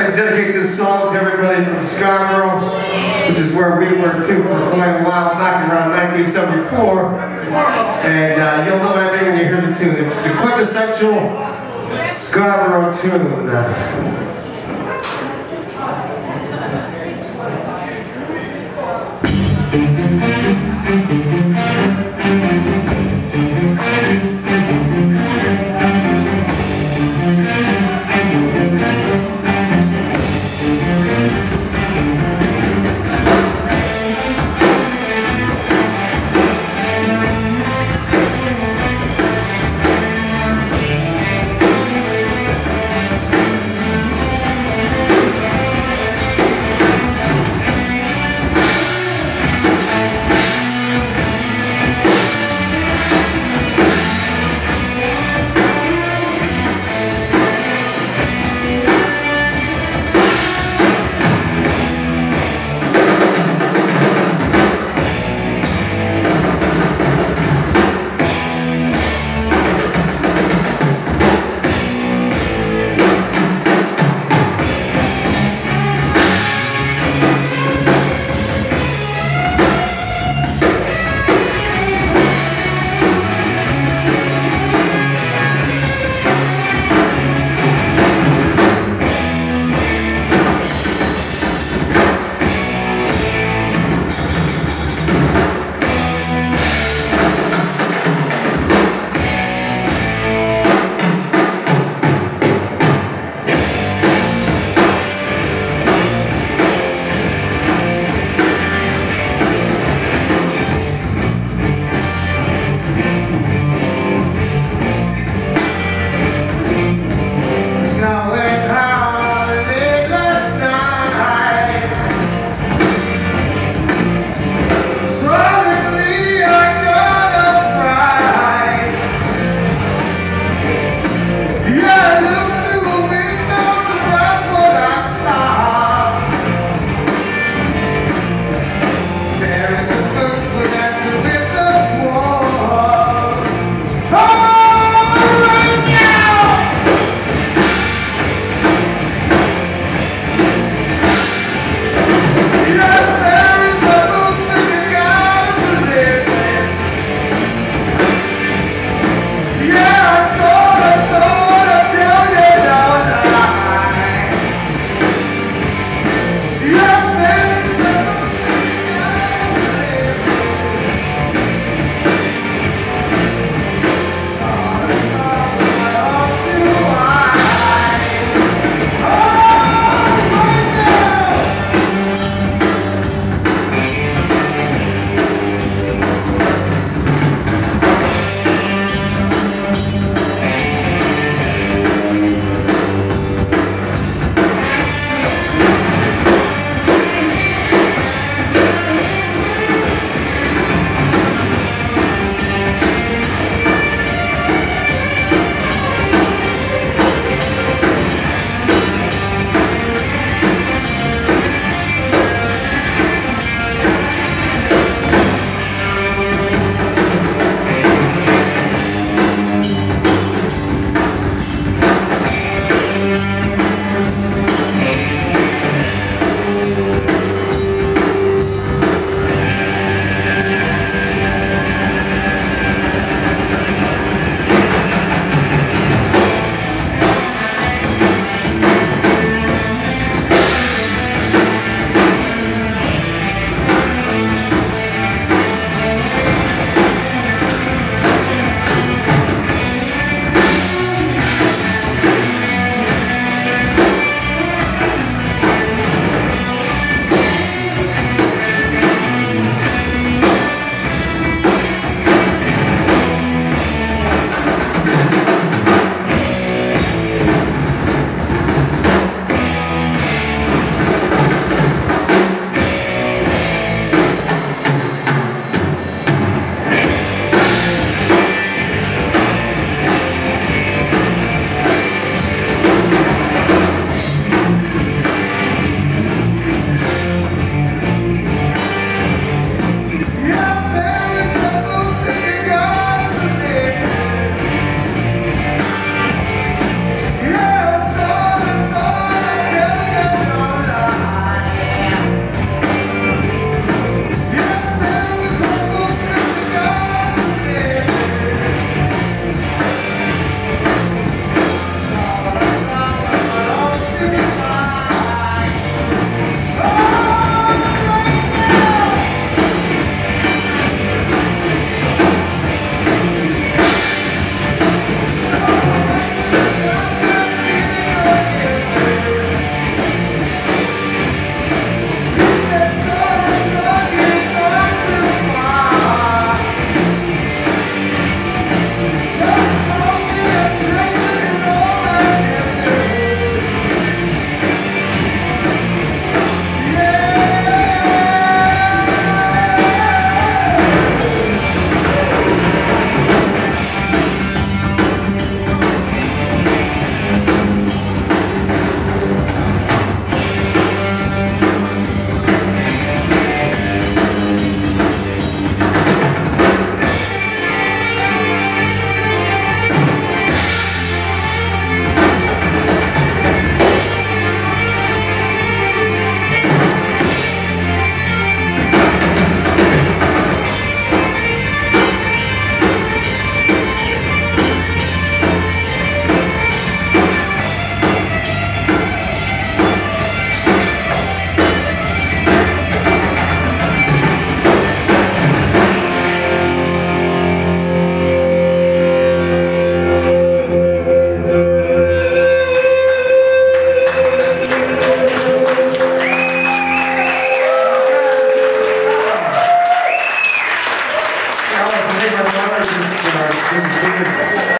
I'd like to dedicate this song to everybody from Scarborough, which is where we were too for quite a while, back around 1974. And you'll know what I mean when you hear the tune. It's the quintessential Scarborough tune.